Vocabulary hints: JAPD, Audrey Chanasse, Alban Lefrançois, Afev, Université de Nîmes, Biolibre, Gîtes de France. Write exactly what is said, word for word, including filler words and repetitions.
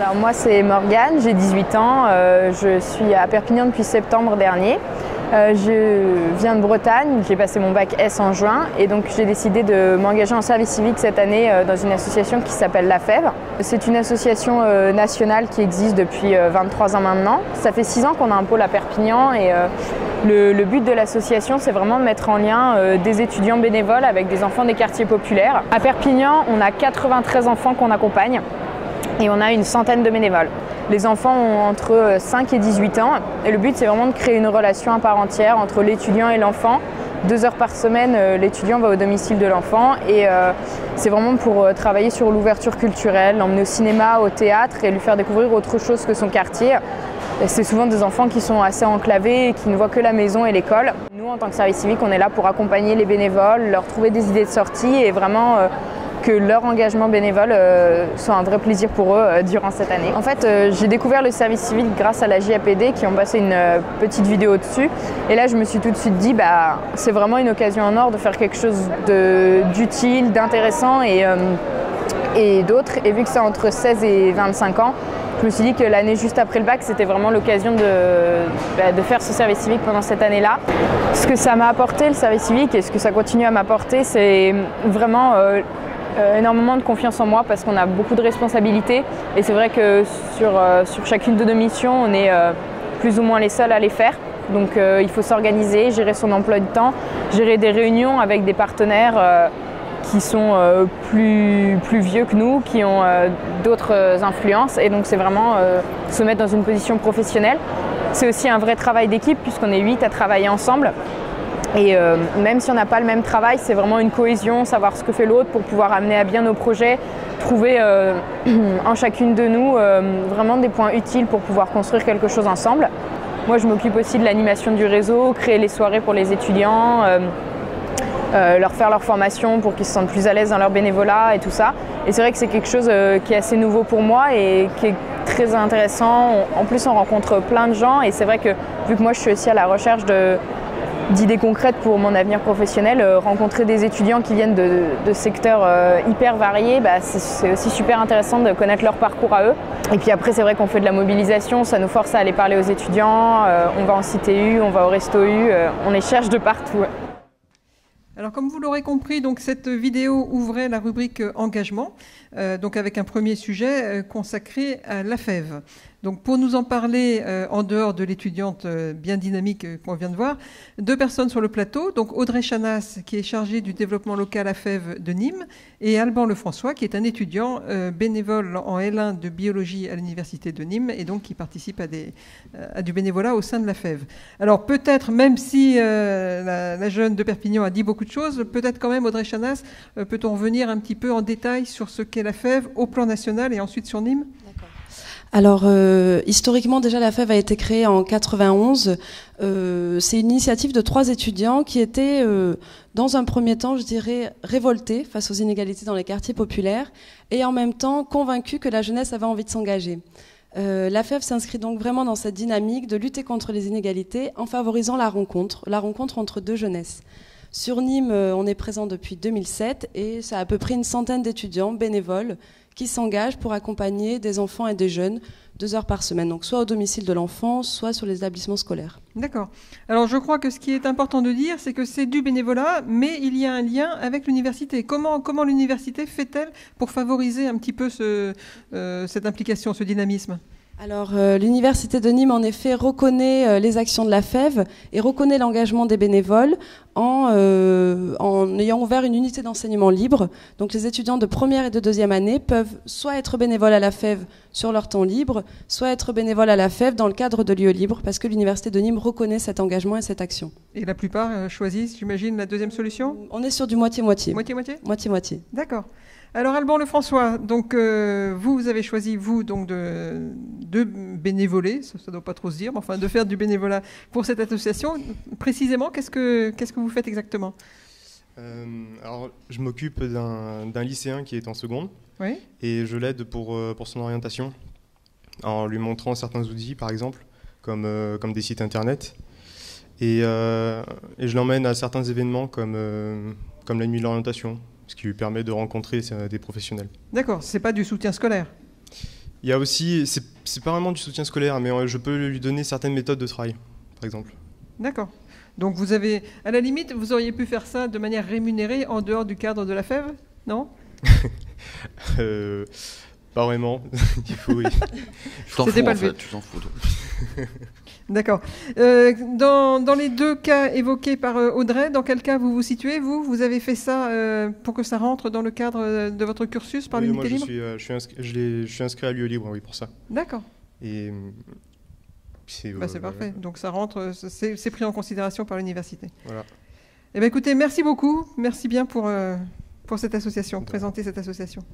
Alors moi c'est Morgane, j'ai dix-huit ans, euh, je suis à Perpignan depuis septembre dernier. Euh, je viens de Bretagne, j'ai passé mon bac S en juin et donc j'ai décidé de m'engager en service civique cette année euh, dans une association qui s'appelle l'Afev. C'est une association euh, nationale qui existe depuis euh, vingt-trois ans maintenant. Ça fait six ans qu'on a un pôle à Perpignan et euh, le, le but de l'association c'est vraiment de mettre en lien euh, des étudiants bénévoles avec des enfants des quartiers populaires. À Perpignan, on a quatre-vingt-treize enfants qu'on accompagne et on a une centaine de bénévoles. Les enfants ont entre cinq et dix-huit ans et le but c'est vraiment de créer une relation à part entière entre l'étudiant et l'enfant. Deux heures par semaine, l'étudiant va au domicile de l'enfant et euh, c'est vraiment pour travailler sur l'ouverture culturelle, l'emmener au cinéma, au théâtre et lui faire découvrir autre chose que son quartier. C'est souvent des enfants qui sont assez enclavés et qui ne voient que la maison et l'école. Nous en tant que service civique, on est là pour accompagner les bénévoles, leur trouver des idées de sortie et vraiment euh, que leur engagement bénévole euh, soit un vrai plaisir pour eux euh, durant cette année. En fait, euh, j'ai découvert le service civique grâce à la J A P D qui ont passé une euh, petite vidéo dessus. Et là, je me suis tout de suite dit, bah, c'est vraiment une occasion en or de faire quelque chose d'utile, d'intéressant et, euh, et d'autre. Et vu que c'est entre seize et vingt-cinq ans, je me suis dit que l'année juste après le bac, c'était vraiment l'occasion de, bah, de faire ce service civique pendant cette année-là. Ce que ça m'a apporté, le service civique, et ce que ça continue à m'apporter, c'est vraiment euh, Euh, énormément de confiance en moi parce qu'on a beaucoup de responsabilités et c'est vrai que sur, euh, sur chacune de nos missions on est euh, plus ou moins les seuls à les faire donc euh, il faut s'organiser, gérer son emploi du temps, gérer des réunions avec des partenaires euh, qui sont euh, plus, plus vieux que nous, qui ont euh, d'autres influences et donc c'est vraiment euh, se mettre dans une position professionnelle. C'est aussi un vrai travail d'équipe puisqu'on est huit à travailler ensemble. Et euh, même si on n'a pas le même travail, c'est vraiment une cohésion, savoir ce que fait l'autre pour pouvoir amener à bien nos projets, trouver euh, en chacune de nous euh, vraiment des points utiles pour pouvoir construire quelque chose ensemble. Moi, je m'occupe aussi de l'animation du réseau, créer les soirées pour les étudiants, euh, euh, leur faire leur formation pour qu'ils se sentent plus à l'aise dans leur bénévolat et tout ça. Et c'est vrai que c'est quelque chose euh, qui est assez nouveau pour moi et qui est très intéressant. En plus, on rencontre plein de gens et c'est vrai que vu que moi, je suis aussi à la recherche de... d'idées concrètes pour mon avenir professionnel, euh, rencontrer des étudiants qui viennent de, de secteurs euh, hyper variés, bah, c'est aussi super intéressant de connaître leur parcours à eux. Et puis après c'est vrai qu'on fait de la mobilisation, ça nous force à aller parler aux étudiants, euh, on va en C T U, on va au Resto U, euh, on les cherche de partout. Alors comme vous l'aurez compris, donc, cette vidéo ouvrait la rubrique euh, engagement, euh, donc avec un premier sujet euh, consacré à l'Afev. Donc pour nous en parler, euh, en dehors de l'étudiante euh, bien dynamique euh, qu'on vient de voir, deux personnes sur le plateau, donc Audrey Chanasse qui est chargée du développement local Afev de Nîmes et Alban Lefrançois qui est un étudiant euh, bénévole en L un de biologie à l'Université de Nîmes et donc qui participe à, des, euh, à du bénévolat au sein de l'Afev. Alors peut-être, même si euh, la, la jeune de Perpignan a dit beaucoup de choses, peut-être quand même Audrey Chanasse, euh, peut-on revenir un petit peu en détail sur ce qu'est l'Afev au plan national et ensuite sur Nîmes ? Alors, euh, historiquement, déjà, l'Afev a été créée en quatre-vingt-onze. Euh, c'est une initiative de trois étudiants qui étaient, euh, dans un premier temps, je dirais, révoltés face aux inégalités dans les quartiers populaires et en même temps convaincus que la jeunesse avait envie de s'engager. Euh, L'Afev s'inscrit donc vraiment dans cette dynamique de lutter contre les inégalités en favorisant la rencontre, la rencontre entre deux jeunesses. Sur Nîmes, on est présent depuis deux mille sept et ça a à peu près une centaine d'étudiants bénévoles qui s'engagent pour accompagner des enfants et des jeunes deux heures par semaine, donc soit au domicile de l'enfant, soit sur les établissements scolaires. D'accord. Alors je crois que ce qui est important de dire, c'est que c'est du bénévolat, mais il y a un lien avec l'université. Comment, comment l'université fait-elle pour favoriser un petit peu ce, euh, cette implication, ce dynamisme ? Alors euh, l'Université de Nîmes en effet reconnaît euh, les actions de l'Afev et reconnaît l'engagement des bénévoles en, euh, en ayant ouvert une unité d'enseignement libre. Donc les étudiants de première et de deuxième année peuvent soit être bénévoles à l'Afev sur leur temps libre, soit être bénévoles à l'Afev dans le cadre de lieux libres parce que l'Université de Nîmes reconnaît cet engagement et cette action. Et la plupart euh, choisissent, j'imagine, la deuxième solution ? On est sur du moitié-moitié. Moitié-moitié ? Moitié-moitié. D'accord. Alors Alban Lefrançois, donc euh, vous, vous avez choisi vous donc de, de bénévoler, ça ne doit pas trop se dire, mais enfin de faire du bénévolat pour cette association. Précisément, qu'est-ce que qu'est-ce que vous faites exactement ? euh, Alors je m'occupe d'un lycéen qui est en seconde, oui, et je l'aide pour pour son orientation en lui montrant certains outils, par exemple comme euh, comme des sites internet, et, euh, et je l'emmène à certains événements comme euh, comme la nuit de l'orientation, ce qui lui permet de rencontrer des professionnels. D'accord, c'est pas du soutien scolaire ? Il y a aussi, c'est pas vraiment du soutien scolaire, mais je peux lui donner certaines méthodes de travail, par exemple. D'accord. Donc vous avez, à la limite, vous auriez pu faire ça de manière rémunérée en dehors du cadre de l'Afev, non? euh, Pas vraiment. Il faut, oui. Je t'en fous, pas en fait. Tu t'en fous. D'accord. Euh, dans, dans les deux cas évoqués par Audrey, dans quel cas vous vous situez, vous Vous avez fait ça euh, pour que ça rentre dans le cadre de votre cursus par oui, l'unité libre? Moi, je suis, euh, je, suis inscrit, je, je suis inscrit à Biolibre, oui, pour ça. D'accord. Et c'est bah, euh, parfait. Donc ça rentre, c'est pris en considération par l'université. Voilà. Eh bien, écoutez, merci beaucoup. Merci bien pour, euh, pour cette association, présenter cette association.